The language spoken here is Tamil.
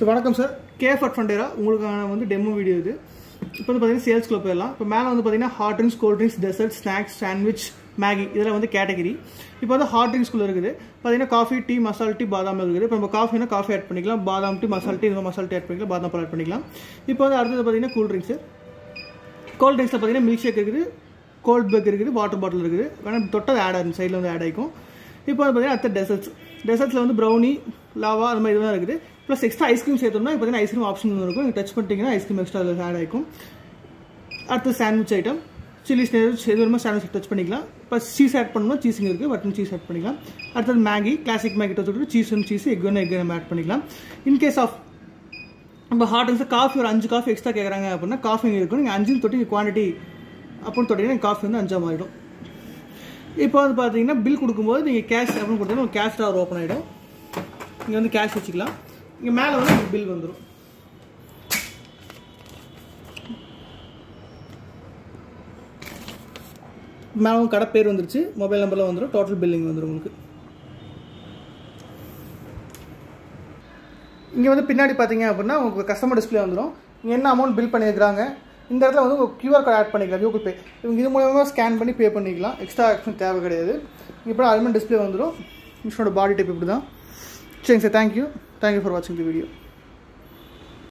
So, welcome sir. K-Fort Fundera உங்களுக்கான வந்து டெமோ வீடியோ இது. இப்போ வந்து பாத்தீங்கன்னா சேல்ஸ் குள்ள போயிரலாம். இப்போ மேல வந்து பாத்தீங்கன்னா hot drinks, cold drinks, dessert, snacks, sandwich, Maggi இதெல்லாம் வந்து கேட்டகரி. இப்போ வந்து ஹாட் ட்ரிங்க்ஸ் குள்ள இருக்குது. பாத்தீங்கன்னா காஃபி, டீ, மசாலா டீ, பாதாம் இருக்குது. இப்போ நம்ம காஃபினா காஃபி ஆட் பண்ணிக்கலாம், பாதாம் tea, masala tea, masala tea add பண்ணிக்கலாம், பாதாம் பால் ஆட் பண்ணிக்கலாம். இப்போ வந்து அடுத்து பாத்தீங்கன்னா கூல் ட்ரிங்க்ஸ். கோல்ட் ட்ரிங்க்ஸ்ல பாத்தீங்கன்னா மில்க் ஷேக் இருக்குது, கோல்ட் பேக் இருக்குது, வாட்டர் பாட்டில் இருக்குது. வேணா தொட்டது ஆட் ஆகும், சைடில் வந்து ஆட் ஆகிக்கும். இப்போ வந்து பார்த்தீங்கன்னா அடுத்த டெசர்ட்ஸ். டெசர்ட்ஸில் வந்து ப்ரௌனி, லாவா அது மாதிரி இதுதான் இருக்குது. ப்ளஸ் எக்ஸ்ட்ரா ஐஸ்கிரீம் சேர்த்தோம்னா இப்போ பார்த்தீங்கன்னா ஐஸ்கிரீம் ஆப்ஷன் ஒன்று இருக்கும். நீங்கள் டச் பண்ணிட்டீங்கன்னா ஐஸ்கிரீம் எக்ஸ்ட்ரா அதில் ஆட் ஆகிக்கும். அடுத்த சாண்ட்விச் ஐட்டம், சில்லி ஸ்நாக்ஸ் எது வேணுமோ சாண்ட்விச் டச் பண்ணிக்கலாம். ப்ளஸ் சீஸ் ஆட் பண்ணணும்னா சீஸுங்க இருக்குது, பட்டன் சீஸ் ஆட் பண்ணிக்கலாம். அடுத்தது மேகி, கிளாசிக் மேகி டச் பண்ணிட்டு சீஸ் ஒன்று சீஸ், எக் ஒன்று எக் நம்ம ஆட் பண்ணிக்கலாம். இன்கேஸ் ஆஃப் நம்ம ஹாட் ட்ரிங்க்ஸ் காஃபி ஒரு 5 காஃபி எக்ஸ்ட்ரா கேட்குறாங்க அப்படின்னா காஃபி இருக்கும். நீங்கள் 5 தொட்டி குவான்டிட்டி அப்படின்னு தொட்டிங்கன்னா காஃபி வந்து 5ஆக மாறிடும். இப்போ வந்து பார்த்தீங்கன்னா பில் கொடுக்கும்போது நீங்கள் கேஷ் அப்படின்னு கொடுத்தீங்கன்னா கேஷ் டவர் ஓப்பன் ஆகிடும். இங்கே வந்து கேஷ் வச்சுக்கலாம். இங்கே மேலே வந்து உங்களுக்கு பில் வந்துடும். மேலே உங்கள் கடை பேர் வந்துருச்சு, மொபைல் நம்பரில் வந்துடும், டோட்டல் பில்லிங் வந்துடும் உங்களுக்கு. இங்கே வந்து பின்னாடி பார்த்தீங்க அப்படின்னா உங்களுக்கு கஸ்டமர் டிஸ்பிளே வந்துடும். இங்கே என்ன அமௌண்ட் பில் பண்ணியிருக்கிறாங்க இந்த இடத்துல வந்து உங்கள் QR கோட் ஆட் பண்ணிக்கலாம். கூகுள் பே இவங்க இது மூலமாக ஸ்கேன் பண்ணி பே பண்ணிக்கலாம். எக்ஸ்ட்ரா ஆக்ஷன் தேவை கிடையாது. இப்போ அதுமாதிரி டிஸ்பிளே வந்துடும். மிஷனோட பாடி டைப் இப்படி தான். சரிங்க சார், தேங்க்யூ ஃபார் வாட்சிங் தி வீடியோ.